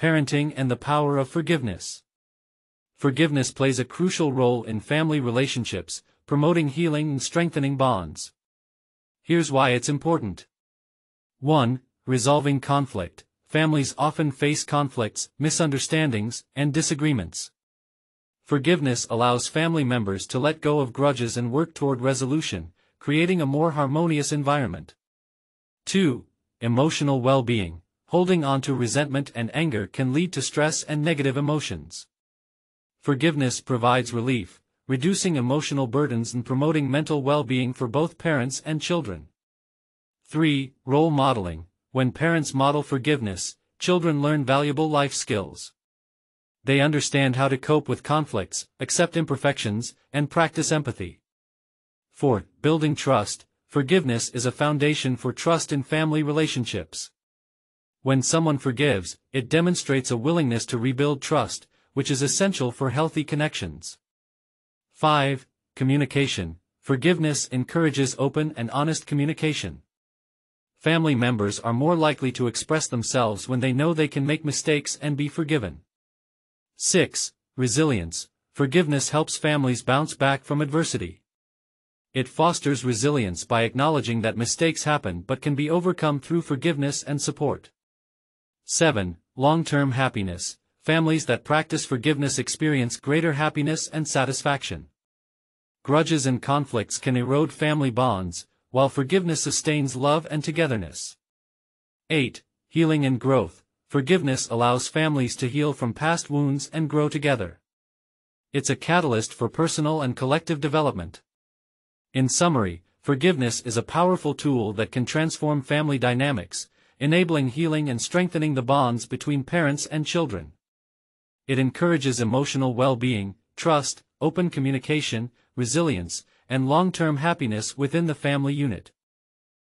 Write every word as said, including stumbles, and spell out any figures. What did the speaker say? parenting and the power of forgiveness. Forgiveness plays a crucial role in family relationships, promoting healing and strengthening bonds. Here's why it's important. one. Resolving conflict. Families often face conflicts, misunderstandings, and disagreements. Forgiveness allows family members to let go of grudges and work toward resolution, creating a more harmonious environment. two. Emotional well-being. Holding on to resentment and anger can lead to stress and negative emotions. Forgiveness provides relief, reducing emotional burdens and promoting mental well-being for both parents and children. three. Role modeling. When parents model forgiveness, children learn valuable life skills. They understand how to cope with conflicts, accept imperfections, and practice empathy. four. Building trust. Forgiveness is a foundation for trust in family relationships. When someone forgives, it demonstrates a willingness to rebuild trust, which is essential for healthy connections. five. Communication. Forgiveness encourages open and honest communication. Family members are more likely to express themselves when they know they can make mistakes and be forgiven. six. Resilience. Forgiveness helps families bounce back from adversity. It fosters resilience by acknowledging that mistakes happen but can be overcome through forgiveness and support. seven. Long-term happiness. Families that practice forgiveness experience greater happiness and satisfaction. Grudges and conflicts can erode family bonds, while forgiveness sustains love and togetherness. eight. Healing and growth. Forgiveness allows families to heal from past wounds and grow together. It's a catalyst for personal and collective development. In summary, forgiveness is a powerful tool that can transform family dynamics, enabling healing and strengthening the bonds between parents and children. It encourages emotional well-being, trust, open communication, resilience, and long-term happiness within the family unit.